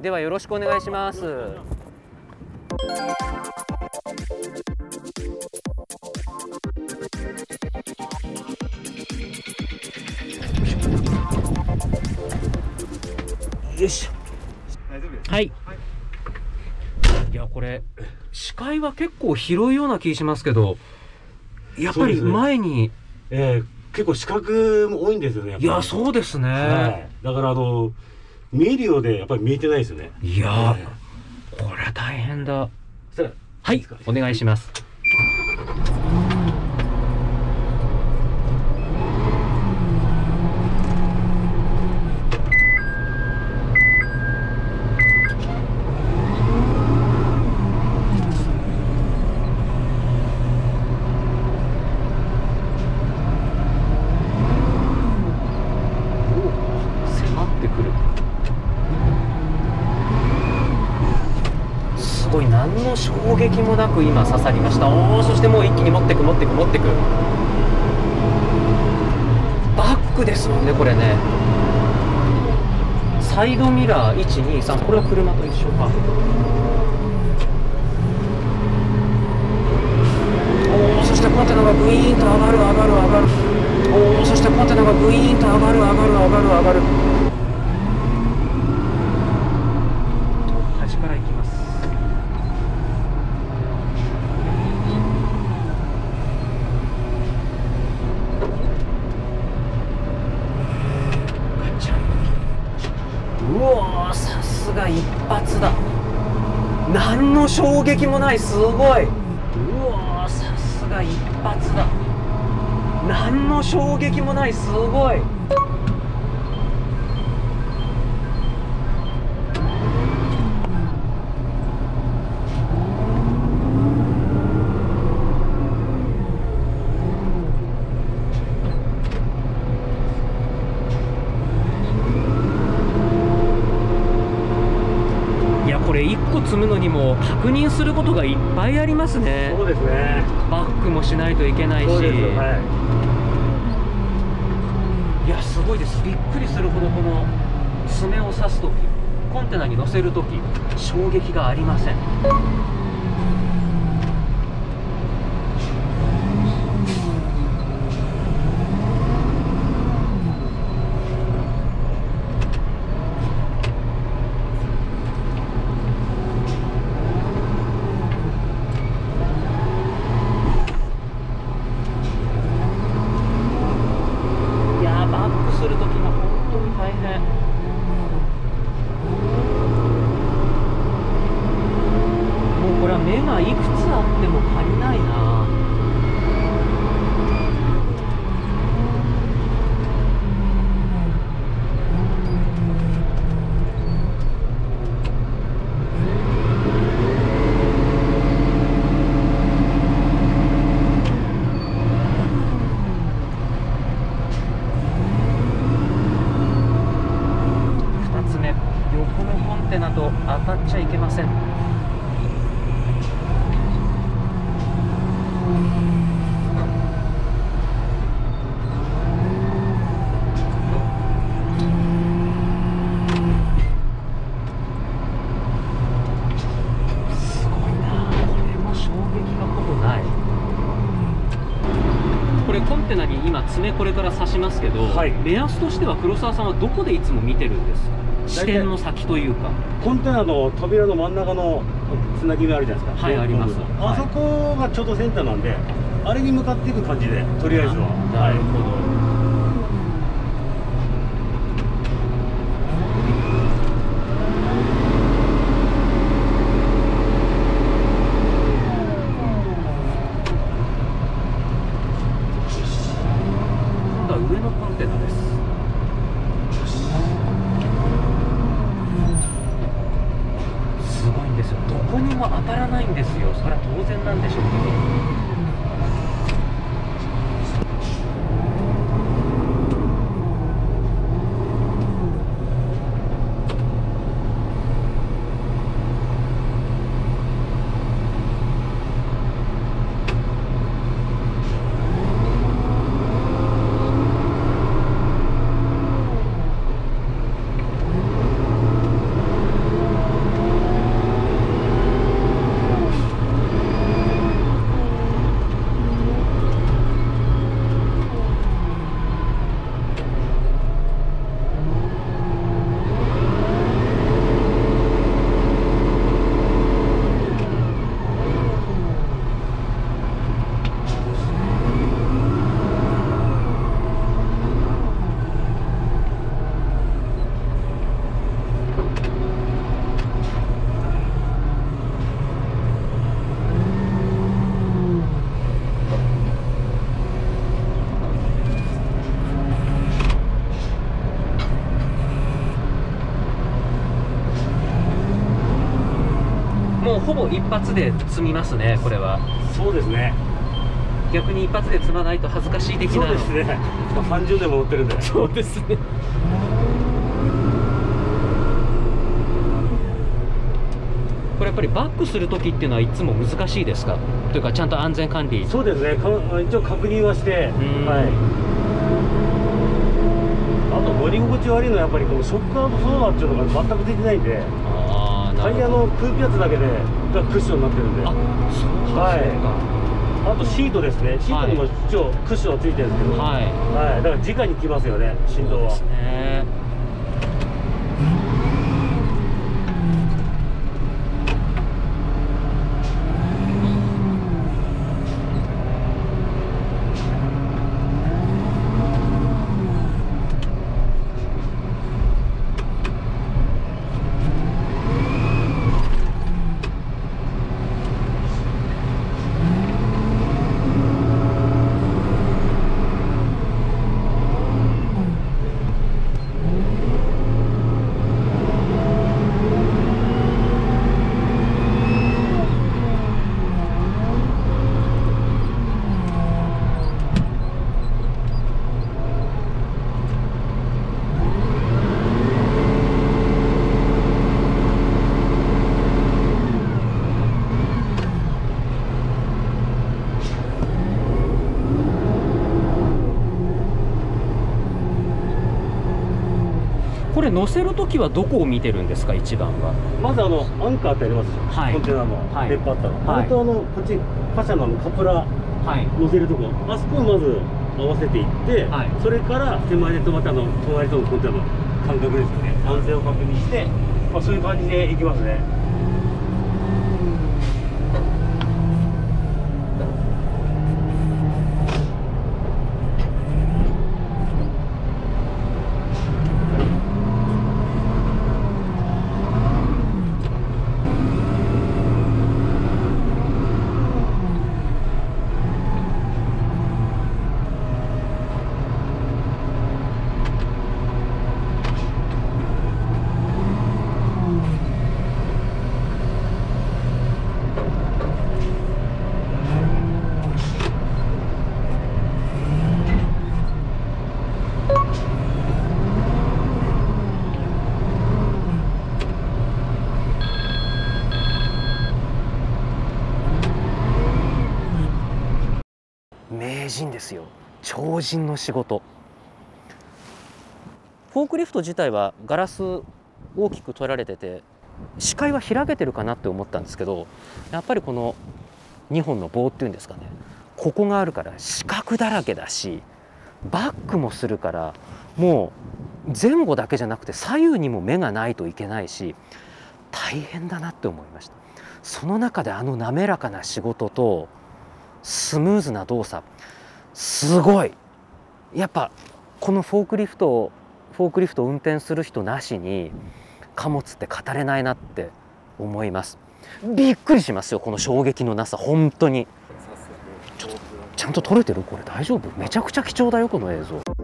ではよろしくお願いします。よし。大丈夫です。はい。いやこれ視界は結構広いような気しますけど、やっぱり前に、結構視覚も多いんですよね。やっぱりいやそうですね。はい、だから見えるようでやっぱり見えてないですよね。いやこれは大変だ。はい、お願いします。何の衝撃もなく今刺さりました。おお、そしてもう一気に持ってくバックですもんねこれね。サイドミラー123、これは車と一緒か。おお、そしてコンテナがグイーンと上がる。おお、そしてコンテナがグイーンと上がる。さすが一発だ。何の衝撃もない。すごい。さすが一発だ。何の衝撃もない。すごい。積むのにも確認することがいっぱいありますね。そうですね。バックもしないといけないし、いやすごいです。びっくりするほどこの爪を刺すとき、コンテナに乗せるとき、衝撃がありません。目がいくつあっても足りないな。2つ目、横のコンテナと当たっちゃいけません。コンテナに今爪これから刺しますけど、目安としては黒沢さんはどこでいつも見てるんですか？視点の先というか。コンテナの扉の真ん中のつなぎがあるじゃないですか。はい、あります。あそこがちょうどセンターなんで、あれに向かっていく感じでとりあえずは。なるほど。当たらないんですよ。それは当然なんでしょうけど。もうほぼ一発で積みますね、これは。そうですね。逆に一発で積まないと恥ずかしい的な。そうですね。30年も乗ってるんで。そうですね。これやっぱりバックする時っていうのはいつも難しいですか？というかちゃんと安全管理。そうですね。一応確認はして。はい。あと乗り心地悪いのはやっぱりこのショックアウトソーナーっていうのが全くできないんで。タイヤの空気圧だけでがクッションになってるんで。あ、そうか。あとシートですね、シートにも一応クッションがついてるんですけど、はい、だから直に来ますよね、振動は。そうですね。乗せるときはどこを見てるんですか、一番は。まずアンカーってありますよ、はい、コンテナの出っ張ったの、はい、あとこっち貨車のカプラ乗せるとこ、はい、あそこをまず合わせていって、はい、それから手前とまた隣とのコンテナの間隔ですよね、安全を確認して、まあ、そういう感じでいきますね。名人ですよ、超人の仕事。フォークリフト自体はガラス大きく取られてて視界は開けてるかなって思ったんですけど、やっぱりこの2本の棒っていうんですかね、ここがあるから四角だらけだし、バックもするからもう前後だけじゃなくて左右にも目がないといけないし、大変だなって思いました。その中で滑らかな仕事とスムーズな動作、すごい。やっぱこのフォークリフトを運転する人なしに貨物って語れないなって思います。びっくりしますよ、この衝撃のなさ。本当にちゃんと撮れてる？これ大丈夫？めちゃくちゃ貴重だよ、この映像。